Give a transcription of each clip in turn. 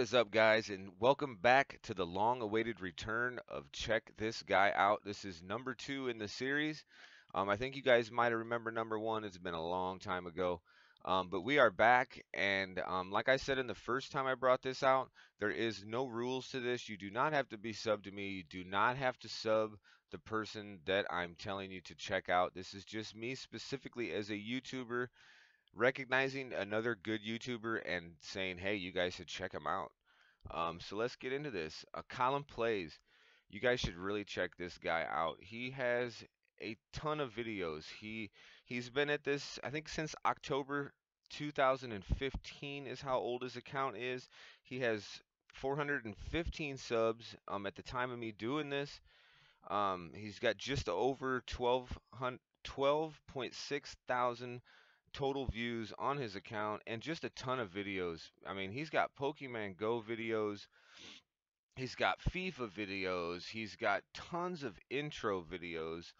What is up, guys, and welcome back to the long-awaited return of Check This Guy Out. This is number 2 in the series. I think you guys might remember number 1. It's been a long time ago, but we are back, and like I said in the first time I brought this out, there is no rules to this. You do not have to be sub to me. You do not have to sub the person that I'm telling you to check out. This is just me specifically as a YouTuber recognizing another good YouTuber and saying, hey, you guys should check him out. So let's get into this. CallumPlays, you guys should really check this guy out. He has a ton of videos. He's been at this, I think, since October 2015 is how old his account is. He has 415 subs at the time of me doing this. He's got just over 12,600 total views on his account and just a ton of videos. I mean, he's got Pokemon Go videos, he's got FIFA videos, he's got tons of intro videos,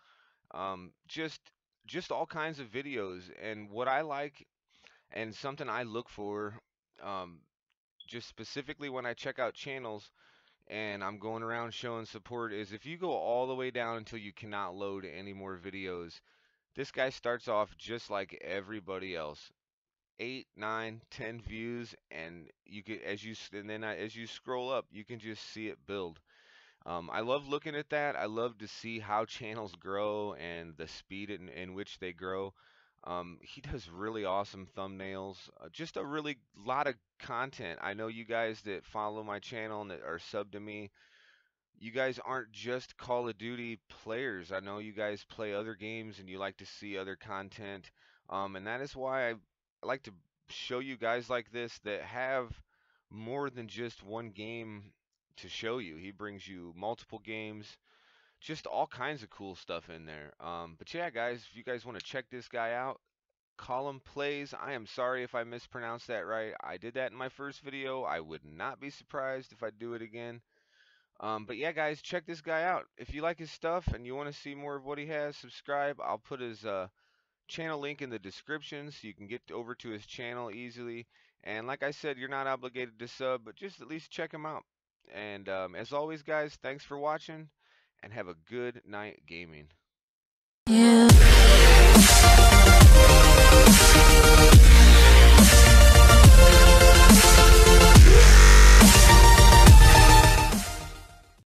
just all kinds of videos. And what I like and something I look for just specifically when I check out channels and I'm going around showing support is if you go all the way down until you cannot load any more videos, this guy starts off just like everybody else, 8, 9, 10 views, and you get as you scroll up, you can just see it build. I love looking at that. I love to see how channels grow and the speed in which they grow. He does really awesome thumbnails, just a really lot of content. I know you guys that follow my channel and that are sub to me, you guys aren't just Call of Duty players. I know you guys play other games and you like to see other content, and that is why I like to show you guys like this that have more than just one game to show you. He brings you multiple games, just all kinds of cool stuff in there. But yeah, guys, if you guys want to check this guy out, CallumPlays. I am sorry if I mispronounced that right. I did that in my first video. I would not be surprised if I do it again. But yeah, guys, check this guy out. If you like his stuff and you want to see more of what he has, subscribe. I'll put his channel link in the description so you can get over to his channel easily. And like I said, you're not obligated to sub, but just at least check him out. And as always, guys, thanks for watching and have a good night gaming.